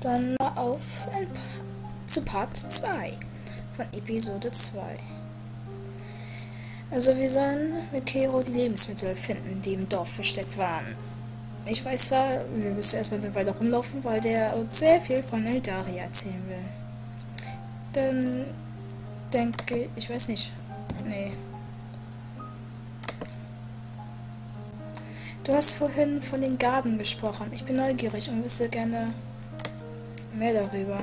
dann mal auf zu Part 2 von Episode 2. Also wir sollen mit Kero die Lebensmittel finden, die im Dorf versteckt waren. Ich weiß zwar, wir müssen erstmal dann weiter rumlaufen, weil der uns sehr viel von Eldarya erzählen will. Dann denke ich, weiß nicht. Nee. Du hast vorhin von den Garden gesprochen. Ich bin neugierig und wüsste gerne mehr darüber.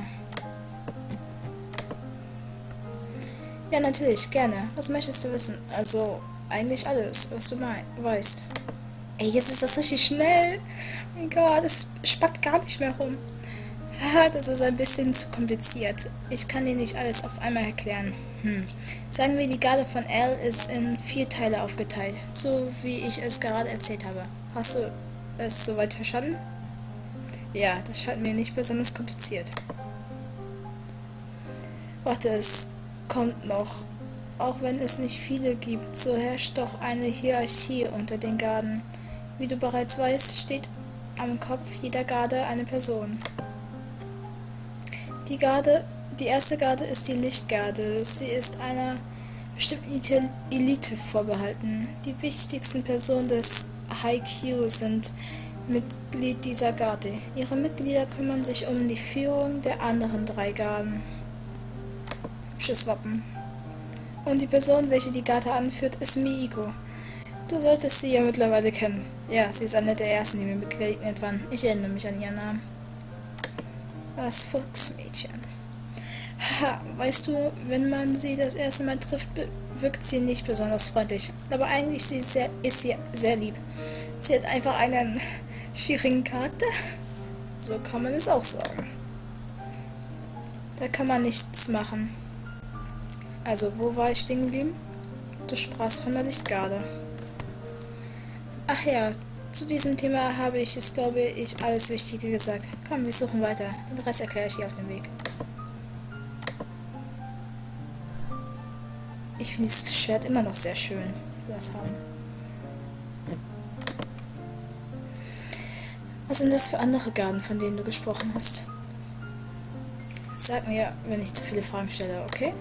Ja, natürlich, gerne. Was möchtest du wissen? Also, eigentlich alles, was du weißt. Ey, jetzt ist das richtig schnell. Mein Gott, es spackt gar nicht mehr rum. Haha, das ist ein bisschen zu kompliziert. Ich kann dir nicht alles auf einmal erklären. Sagen wir, die Garde von L ist in 4 Teile aufgeteilt, so wie ich es gerade erzählt habe. Hast du es soweit verstanden? Ja, das scheint mir nicht besonders kompliziert. Warte, es kommt noch. Auch wenn es nicht viele gibt, so herrscht doch eine Hierarchie unter den Garden. Wie du bereits weißt, steht am Kopf jeder Garde eine Person. Die erste Garde ist die Lichtgarde. Sie ist einer bestimmten Elite vorbehalten. Die wichtigsten Personen des HQ sind Mitglied dieser Garde. Ihre Mitglieder kümmern sich um die Führung der anderen 3 Garden. Hübsches Wappen. Und die Person, welche die Garde anführt, ist Miiko. Du solltest sie ja mittlerweile kennen. Ja, sie ist eine der ersten, die mir begegnet waren. Ich erinnere mich an ihren Namen. Das Volksmädchen. Haha, weißt du, wenn man sie das erste Mal trifft, wirkt sie nicht besonders freundlich. Aber eigentlich ist sie sehr lieb. Sie hat einfach einen schwierigen Charakter. So kann man es auch sagen. Da kann man nichts machen. Also, wo war ich stehen geblieben? Du sprachst von der Lichtgarde. Ach ja, zu diesem Thema habe ich es, glaube ich, alles Wichtige gesagt. Komm, wir suchen weiter. Den Rest erkläre ich dir auf dem Weg. Ich finde das Schwert immer noch sehr schön. Ich will das haben. Was sind das für andere Garden, von denen du gesprochen hast? Sag mir, wenn ich zu viele Fragen stelle, okay?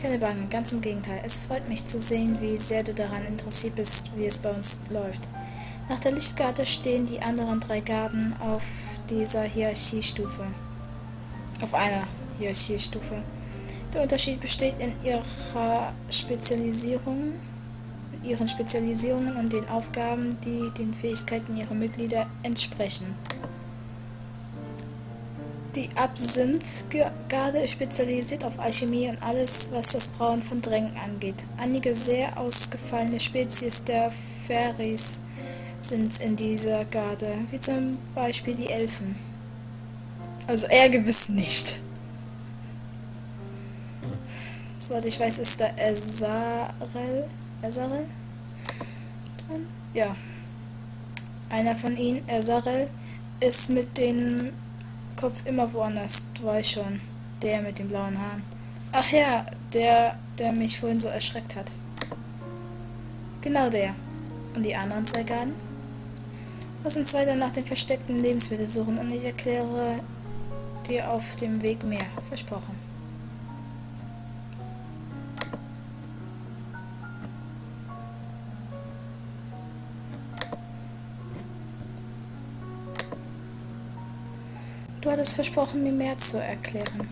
Keine Bange, ganz im Gegenteil. Es freut mich zu sehen, wie sehr du daran interessiert bist, wie es bei uns läuft. Nach der Lichtgarde stehen die anderen 3 Garden auf dieser Hierarchiestufe. Auf einer Hierarchiestufe. Der Unterschied besteht in ihren Spezialisierungen und den Aufgaben, die den Fähigkeiten ihrer Mitglieder entsprechen. Die Absinth-Garde ist spezialisiert auf Alchemie und alles, was das Brauen von Tränken angeht. Einige sehr ausgefallene Spezies der Fairies sind in dieser Garde, wie zum Beispiel die Elfen. Also er gewiss nicht. Soweit ich weiß, ist da Ezarel. Ezarel? Ja. Einer von ihnen, Ezarel, ist mit dem Kopf immer woanders. Du weißt schon. Der mit den blauen Haaren. Ach ja, der mich vorhin so erschreckt hat. Genau der. Und die anderen 2 Garden? Lass uns weiter nach den versteckten Lebensmitteln suchen und ich erkläre dir auf dem Weg mehr. Versprochen. Du hattest versprochen, mir mehr zu erklären.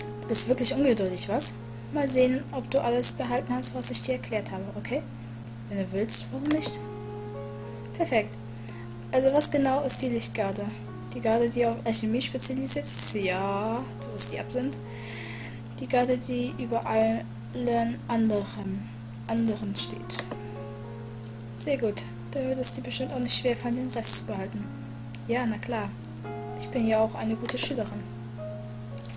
Du bist wirklich ungeduldig, was? Mal sehen, ob du alles behalten hast, was ich dir erklärt habe, okay? Wenn du willst, warum nicht? Perfekt. Also was genau ist die Lichtgarde? Die Garde, die auf Alchemie spezialisiert ist? Ja, das ist die Absinth. Die Garde, die über allen anderen steht. Sehr gut. Dann wird es dir bestimmt auch nicht schwerfallen, den Rest zu behalten. Ja, na klar. Ich bin ja auch eine gute Schülerin.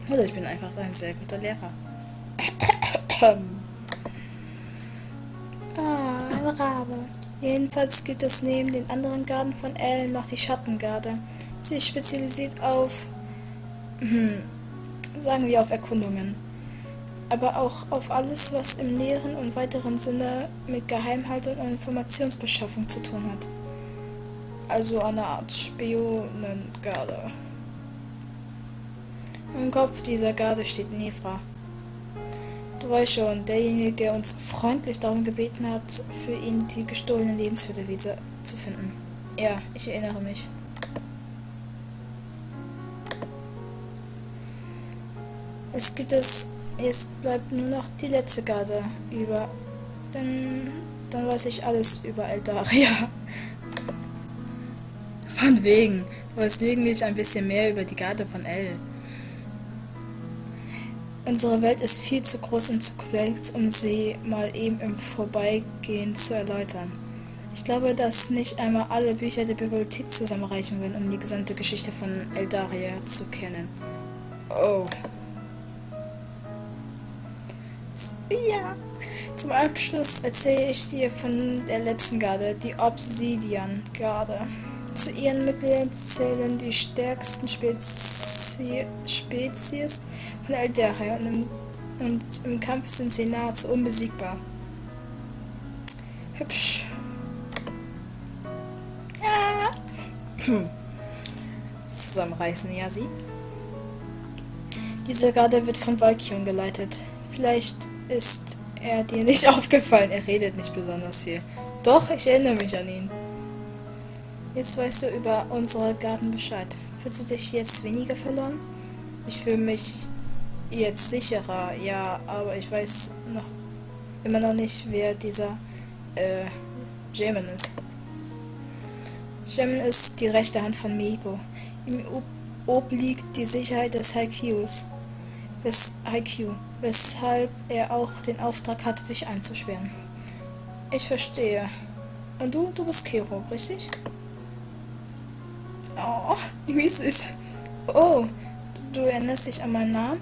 Oder ich bin einfach ein sehr guter Lehrer. Ein Rabe. Jedenfalls gibt es neben den anderen Garden von L noch die Schattengarde. Sie ist spezialisiert auf, sagen wir auf Erkundungen. Aber auch auf alles, was im näheren und weiteren Sinne mit Geheimhaltung und Informationsbeschaffung zu tun hat. also eine Art Spionengarde. Im Kopf dieser Garde steht Nevra. Du weißt schon, derjenige, der uns freundlich darum gebeten hat, für ihn die gestohlenen Lebensmittel wieder zu finden. Ja, ich erinnere mich. Jetzt bleibt nur noch die letzte Garde über. Dann weiß ich alles über Eldarya. Von wegen. Du weißt lediglich ein bisschen mehr über die Garde von El. Unsere Welt ist viel zu groß und zu komplex, um sie mal eben im Vorbeigehen zu erläutern. Ich glaube, dass nicht einmal alle Bücher der Bibliothek zusammenreichen würden, um die gesamte Geschichte von Eldarya zu kennen. Oh. Ja. Zum Abschluss erzähle ich dir von der letzten Garde, die Obsidian-Garde. Zu ihren Mitgliedern zählen die stärksten Spezies von Eldarya und im Kampf sind sie nahezu unbesiegbar. Hübsch. Ah. Zusammenreißen, ja sie. Diese Garde wird von Valkyon geleitet. Vielleicht ist er dir nicht aufgefallen, er redet nicht besonders viel. Doch, ich erinnere mich an ihn. Jetzt weißt du über unsere Garden Bescheid. Fühlst du dich jetzt weniger verloren? Ich fühle mich jetzt sicherer, ja, aber ich weiß immer noch nicht, wer dieser Jamin ist. Jamin ist die rechte Hand von Miiko. Ihm obliegt die Sicherheit des Haikyuu, weshalb er auch den Auftrag hatte, dich einzusperren. Ich verstehe. Und du bist Kero, richtig? Oh, wie süß. Oh, du erinnerst dich an meinen Namen?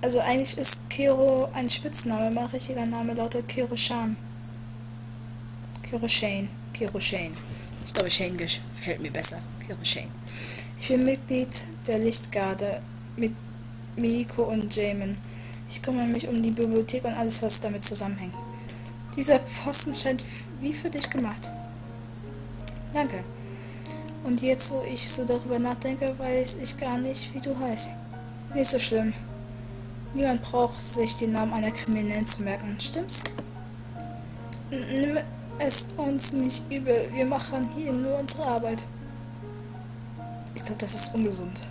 Also eigentlich ist Kero ein Spitzname, mein richtiger Name lautet Kero Shin. Kero Shin. Ich glaube, Shane gefällt mir besser. Kero Shin. Ich bin Mitglied der Lichtgarde mit Miiko und Jamin. Ich kümmere mich um die Bibliothek und alles, was damit zusammenhängt. Dieser Posten scheint wie für dich gemacht. Danke. Und jetzt, wo ich so darüber nachdenke, weiß ich gar nicht, wie du heißt. Nicht so schlimm. Niemand braucht sich den Namen einer Kriminellen zu merken, stimmt's? Nimm es uns nicht übel, wir machen hier nur unsere Arbeit. Ich glaube, das ist ungesund.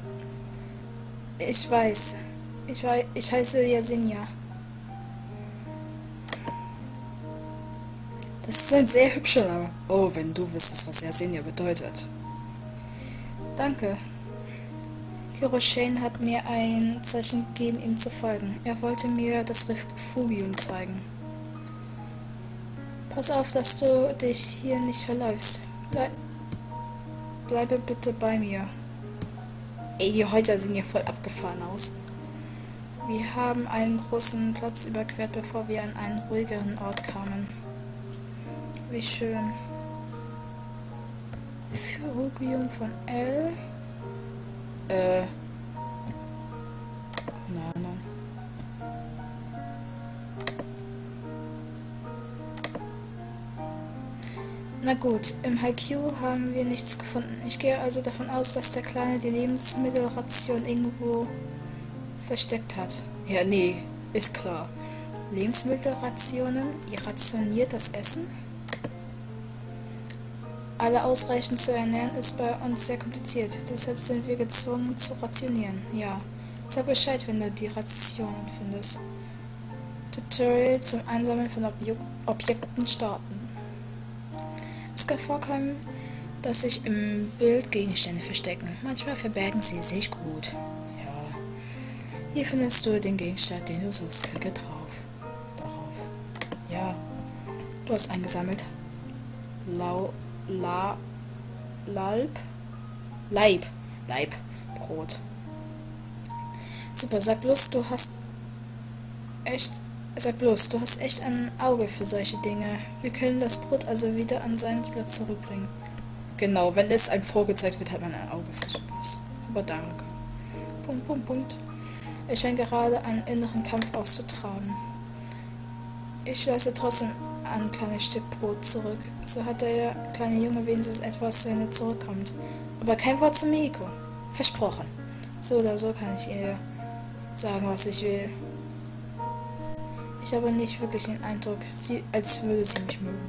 Ich weiß, ich heiße Yasenia. Das ist ein sehr hübscher Name. Oh, wenn du wüsstest, was Yasenia bedeutet. Danke. Kero Shin hat mir ein Zeichen gegeben, ihm zu folgen. Er wollte mir das Refugium zeigen. Pass auf, dass du dich hier nicht verläufst. Bleibe bitte bei mir. Ey, die Häuser sehen hier voll abgefahren aus. Wir haben einen großen Platz überquert, bevor wir an einen ruhigeren Ort kamen. Wie schön. Refugium von El. Keine Ahnung. Na gut, im Haikyuu haben wir nichts gefunden. Ich gehe also davon aus, dass der Kleine die Lebensmittelration irgendwo versteckt hat. Ja, nee, ist klar. Lebensmittelrationen? Ihr rationiert das Essen? Alle ausreichend zu ernähren ist bei uns sehr kompliziert. Deshalb sind wir gezwungen zu rationieren. Ja, sag Bescheid, wenn du die Ration findest. Tutorial zum Einsammeln von Objekten starten. Es kann vorkommen, dass sich im Bild Gegenstände verstecken. Manchmal verbergen sie sich gut. Ja. Hier findest du den Gegenstand, den du suchst. Klicke darauf. Ja. Du hast eingesammelt. Leibbrot. Super, sag bloß, du hast echt ein Auge für solche Dinge. Wir können das Brot also wieder an seinen Platz zurückbringen. Genau, wenn es einem vorgezeigt wird, hat man ein Auge für sowas. Aber danke. ... Er scheint gerade einen inneren Kampf auszutragen. Ich leiste trotzdem ein kleines Stück Brot zurück. So hat der kleine Junge wenigstens etwas, wenn er zurückkommt. Aber kein Wort zu Miiko. Versprochen. So oder so kann ich ihr sagen, was ich will. Ich habe nicht wirklich den Eindruck, als würde sie mich mögen.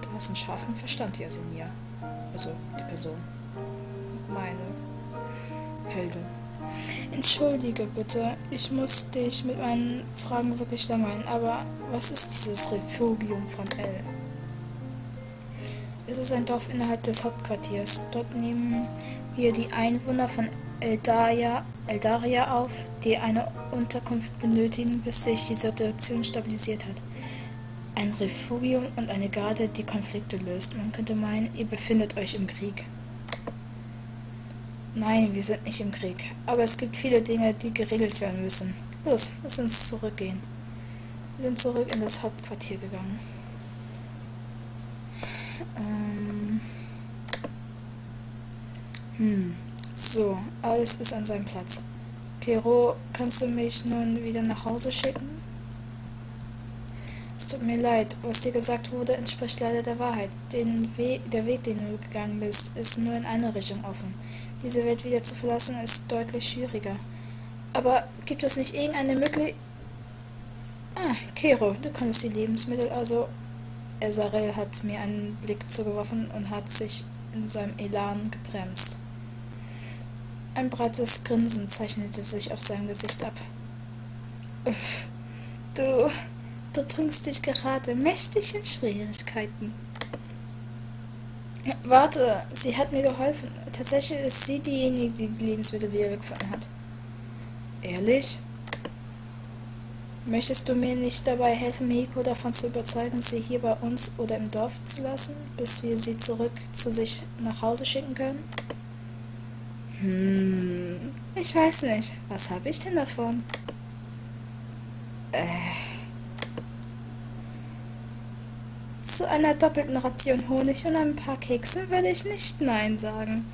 Du hast einen scharfen Verstand, Yasenia. Also, die Person. Meine Heldin. Entschuldige bitte, ich muss dich mit meinen Fragen wirklich langweilen, aber was ist dieses Refugium von L? Es ist ein Dorf innerhalb des Hauptquartiers. Dort nehmen wir die Einwohner von Eldarya auf, die eine Unterkunft benötigen, bis sich die Situation stabilisiert hat. Ein Refugium und eine Garde, die Konflikte löst. Man könnte meinen, ihr befindet euch im Krieg. Nein, wir sind nicht im Krieg. Aber es gibt viele Dinge, die geregelt werden müssen. Los, lass uns zurückgehen. Wir sind zurück in das Hauptquartier gegangen. So, alles ist an seinem Platz. Kero, kannst du mich nun wieder nach Hause schicken? Es tut mir leid, was dir gesagt wurde, entspricht leider der Wahrheit. Der Weg, den du gegangen bist, ist nur in eine Richtung offen. Diese Welt wieder zu verlassen, ist deutlich schwieriger. Aber gibt es nicht irgendeine Möglichkeit? Ah, Kero, du konntest die Lebensmittel, also... Ezarel hat mir einen Blick zugeworfen und hat sich in seinem Elan gebremst. Ein breites Grinsen zeichnete sich auf seinem Gesicht ab. Uff, du bringst dich gerade mächtig in Schwierigkeiten. Warte, sie hat mir geholfen. Tatsächlich ist sie diejenige, die Lebensmittel wiedergefunden hat. Ehrlich? Möchtest du mir nicht dabei helfen, Miiko davon zu überzeugen, sie hier bei uns oder im Dorf zu lassen, bis wir sie zurück zu sich nach Hause schicken können? Ich weiß nicht. Was habe ich denn davon? Zu einer doppelten Ration Honig und ein paar Keksen würde ich nicht Nein sagen.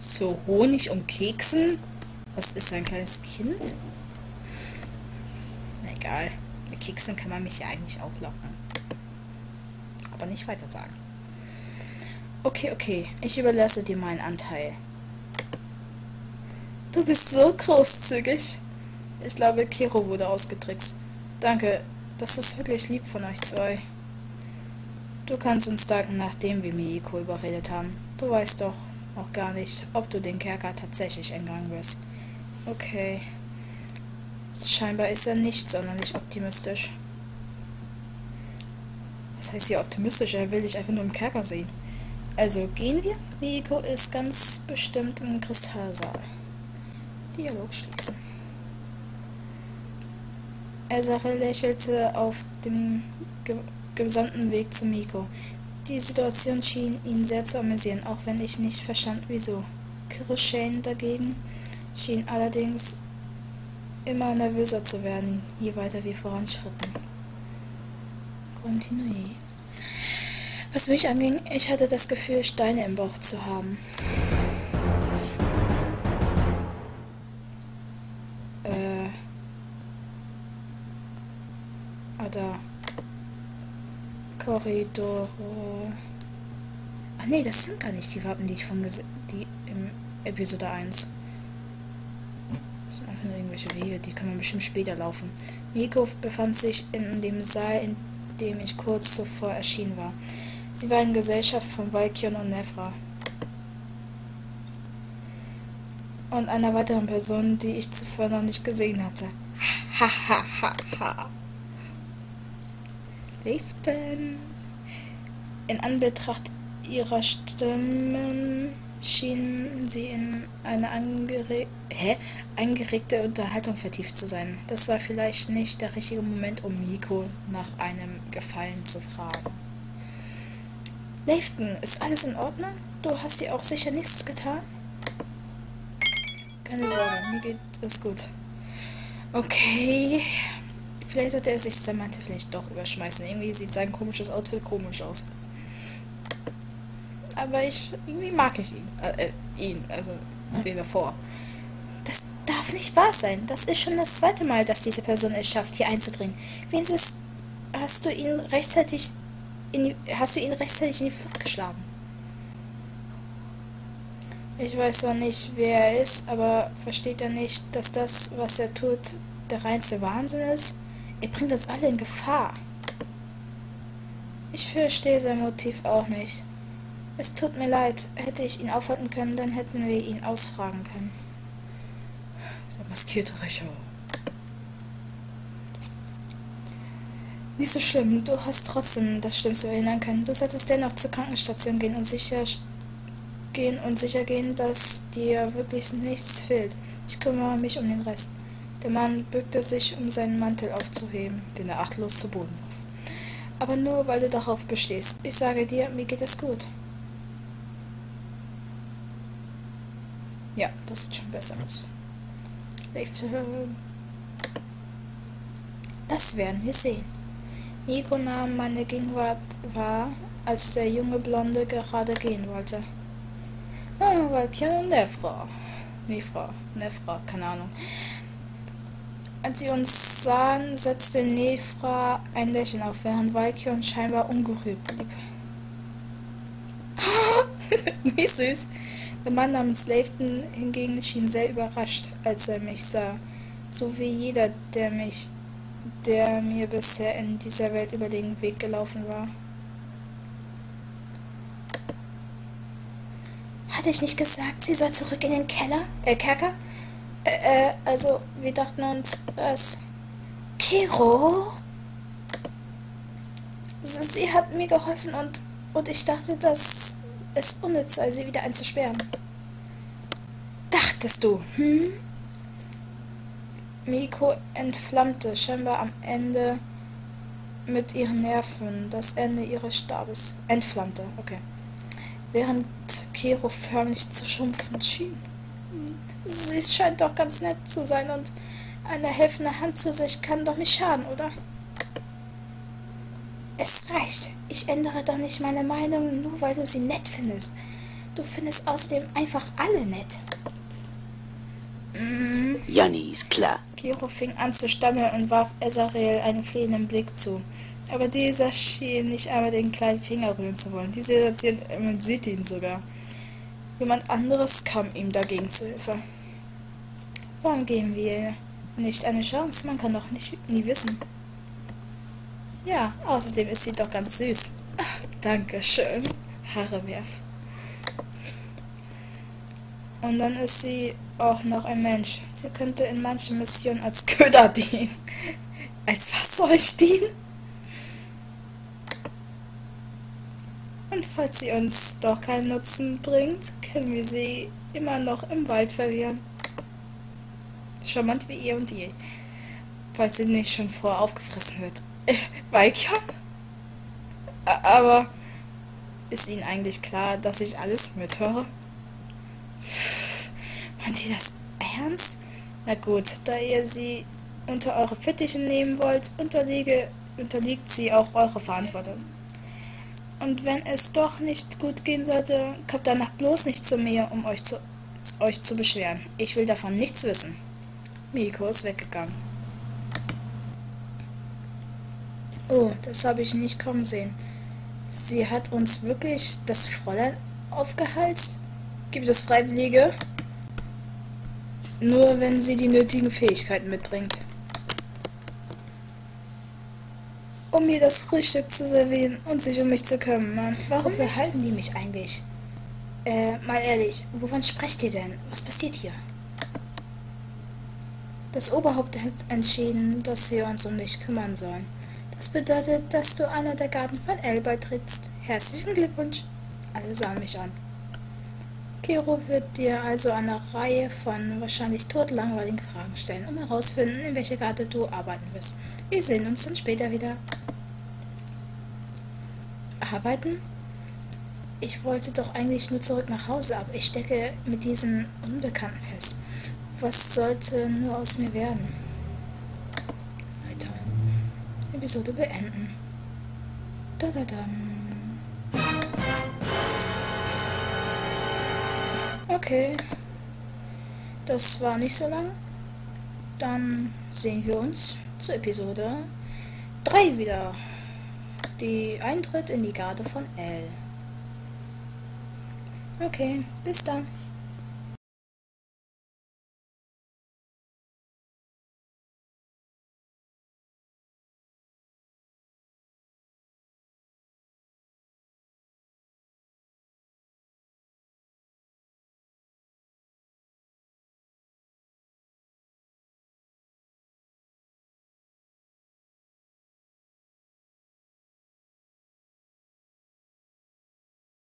So, Honig und Keksen? Was ist ein kleines Kind? Na egal, mit Keksen kann man mich ja eigentlich auch locken. Aber nicht weiter sagen. Okay, ich überlasse dir meinen Anteil. Du bist so großzügig. Ich glaube, Kero wurde ausgetrickst. Danke, das ist wirklich lieb von euch zwei. Du kannst uns danken, nachdem wir Miiko überredet haben. Du weißt doch noch gar nicht, ob du den Kerker tatsächlich entgangen wirst. Okay. Scheinbar ist er nicht sonderlich optimistisch. Was heißt hier optimistisch? Er will dich einfach nur im Kerker sehen. Also gehen wir? Miiko ist ganz bestimmt im Kristallsaal. Dialog schließen. Ezarel lächelte auf dem gesamten Weg zu Miiko. Die Situation schien ihn sehr zu amüsieren, auch wenn ich nicht verstand, wieso. Kero Shin dagegen schien allerdings immer nervöser zu werden, je weiter wir voranschritten. Continue. Was mich anging, ich hatte das Gefühl, Steine im Bauch zu haben. Da. Korridore. Ach nee, das sind gar nicht die Wappen, die ich die im Episode 1. Das sind einfach nur irgendwelche Wege, die kann man bestimmt später laufen. Miiko befand sich in dem Saal, in dem ich kurz zuvor erschienen war. Sie war in Gesellschaft von Valkyon und Nevra. Und einer weiteren Person, die ich zuvor noch nicht gesehen hatte. Leiftan. In Anbetracht ihrer Stimmen schienen sie in eine angeregte Unterhaltung vertieft zu sein. Das war vielleicht nicht der richtige Moment, um Miiko nach einem Gefallen zu fragen. Leiftan, ist alles in Ordnung? Du hast dir auch sicher nichts getan? Keine Sorge, mir geht es gut. Okay... Vielleicht sollte er sich sein Mantel vielleicht doch überschmeißen. Irgendwie sieht sein komisches Outfit komisch aus. Aber irgendwie mag ich ihn. Also, den davor. Das darf nicht wahr sein. Das ist schon das zweite Mal, dass diese Person es schafft, hier einzudringen. Wenigstens hast du ihn rechtzeitig in die Flucht geschlagen. Ich weiß zwar nicht, wer er ist, aber versteht er nicht, dass das, was er tut, der reinste Wahnsinn ist? Er bringt uns alle in Gefahr. Ich verstehe sein Motiv auch nicht. Es tut mir leid. Hätte ich ihn aufhalten können, dann hätten wir ihn ausfragen können. Der maskierte Rächer. Nicht so schlimm. Du hast trotzdem das Schlimmste verhindern können. Du solltest dennoch zur Krankenstation gehen und sicher gehen, dass dir wirklich nichts fehlt. Ich kümmere mich um den Rest. Der Mann bückte sich, um seinen Mantel aufzuheben, den er achtlos zu Boden warf. Aber nur, weil du darauf bestehst. Ich sage dir, mir geht es gut. Ja, das sieht schon besser aus. Das werden wir sehen. Miiko nahm meine Gegenwart wahr, als der junge Blonde gerade gehen wollte. Ah, Valkyon und Nevra, keine Ahnung. Als sie uns sahen, setzte Nevra ein Lächeln auf, während Valkyon scheinbar ungerührt blieb. Wie süß! Der Mann namens Leiftan hingegen schien sehr überrascht, als er mich sah. So wie jeder, der mir bisher in dieser Welt über den Weg gelaufen war. Hatte ich nicht gesagt, sie soll zurück in den Kerker? Also, wir dachten uns, dass... Kero? Sie hat mir geholfen und ich dachte, dass es unnütz sei, sie wieder einzusperren. Dachtest du, hm? Miiko entflammte, scheinbar am Ende mit ihren Nerven, das Ende ihres Stabes. Entflammte, okay. Während Kero förmlich zu schrumpfen schien. Sie scheint doch ganz nett zu sein und eine helfende Hand zu sich kann doch nicht schaden, oder? Es reicht. Ich ändere doch nicht meine Meinung, nur weil du sie nett findest. Du findest außerdem einfach alle nett. Mhm. Janni ist klar. Kero fing an zu stammeln und warf Ezarel einen flehenden Blick zu. Aber dieser schien nicht einmal den kleinen Finger rühren zu wollen. Dieser sieht ihn sogar. Jemand anderes kam ihm dagegen zu Hilfe. Warum geben wir nicht eine Chance? Man kann doch nie wissen. Ja, außerdem ist sie doch ganz süß. Ach, Dankeschön. Haare werf. Und dann ist sie auch noch ein Mensch. Sie könnte in manchen Missionen als Köder dienen. Als was soll ich dienen? Und falls sie uns doch keinen Nutzen bringt, können wir sie immer noch im Wald verlieren. Charmant wie ihr und je. Falls sie nicht schon vorher aufgefressen wird. Valkyon? Aber ist Ihnen eigentlich klar, dass ich alles mithöre? Meint Sie das ernst? Na gut, da ihr sie unter eure Fittiche nehmen wollt, unterliegt sie auch eurer Verantwortung. Und wenn es doch nicht gut gehen sollte, kommt danach bloß nicht zu mir, um euch zu beschweren. Ich will davon nichts wissen. Miiko ist weggegangen. Oh, das habe ich nicht kommen sehen. Sie hat uns wirklich das Fräulein aufgehalst? Gibt es Freiwillige? Nur wenn sie die nötigen Fähigkeiten mitbringt. Um mir das Frühstück zu servieren und sich um mich zu kümmern. Warum verhalten die mich eigentlich? Mal ehrlich, wovon sprecht ihr denn? Was passiert hier? Das Oberhaupt hat entschieden, dass wir uns um dich kümmern sollen. Das bedeutet, dass du einer der Garden von El beitrittst. Herzlichen Glückwunsch. Alle sahen mich an. Kero wird dir also eine Reihe von wahrscheinlich todlangweiligen Fragen stellen, um herauszufinden, in welcher Garde du arbeiten wirst. Wir sehen uns dann später wieder. Arbeiten? Ich wollte doch eigentlich nur zurück nach Hause, aber ich stecke mit diesen Unbekannten fest. Was sollte nur aus mir werden? Weiter. Episode beenden. Dadadam. Okay. Das war nicht so lang. Dann sehen wir uns zur Episode 3 wieder. Die Eintritt in die Garde von L. Okay, bis dann.